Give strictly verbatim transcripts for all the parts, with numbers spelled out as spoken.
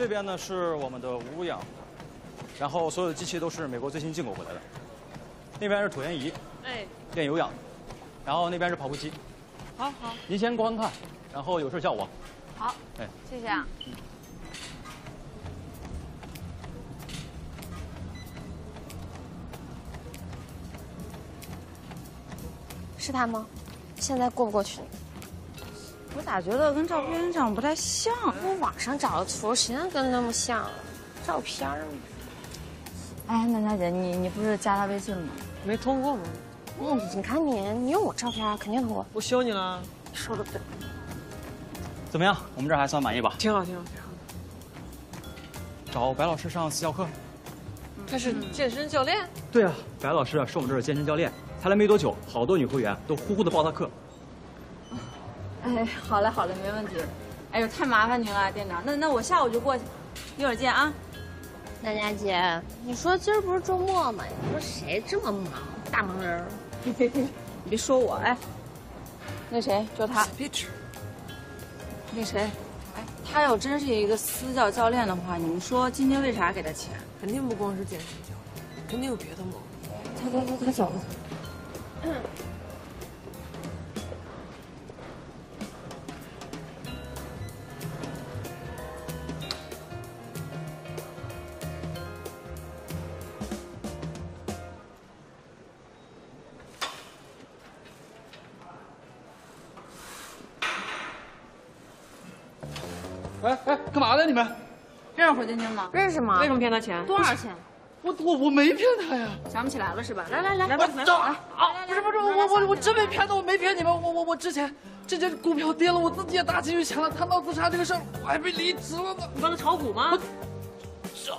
这边呢是我们的无氧，然后所有的机器都是美国最新进口回来的。那边是椭圆仪，哎，练有氧，然后那边是跑步机。好好，您先观看，然后有事叫我。好，哎，谢谢啊。嗯 是他吗？现在过不过去？我咋觉得跟照片上不太像？我网上找的图，谁能跟那么像？照片儿。哎，南佳姐，你你不是加他微信吗？没通过吗？嗯，你看你，你用我照片肯定通过。我修你了。你说的对。怎么样？我们这还算满意吧？挺好，挺好，挺好。找白老师上私教课。嗯、他是健身教练。对啊，白老师啊，是我们这儿的健身教练。 才来没多久，好多女会员都呼呼的报他课。哎，好嘞好嘞，没问题。哎呦，太麻烦您了，店长。那那我下午就过去，一会儿见啊。南佳姐，你说今儿不是周末吗？你说谁这么忙，大忙人？你别说我哎。那谁，就他。那谁，哎，他要真是一个私教教练的话，你们说今天为啥给他钱？肯定不光是健身教练，肯定有别的目的。他他他他走了。 嗯，哎哎，干嘛呢你们？认识火晶晶吗？认识吗？为什么骗他钱？多少钱？ 我我我没骗他呀，想不起来了是吧？来来来，来，我走啊！不是不是，我我我真没骗他，我没骗你们，我我我之前这这股票跌了，我自己也大金鱼钱了，他闹自杀这个事儿，我还被离职了呢。你帮他炒股吗？这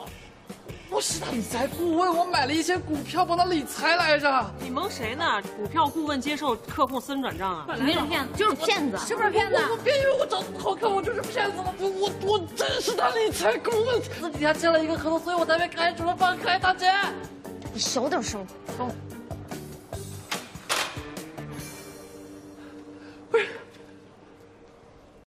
我是他理财顾问，我买了一些股票帮他理财来着。你蒙谁呢？股票顾问接受客户私人转账啊？你是骗子，就是骗子，是不是骗子？我别以为我长得好看，我就是骗子，我我我真是他理财顾问，私底下签了一个合同，所以我才被开除了，放开大姐。你小点声。哦